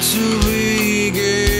to regain.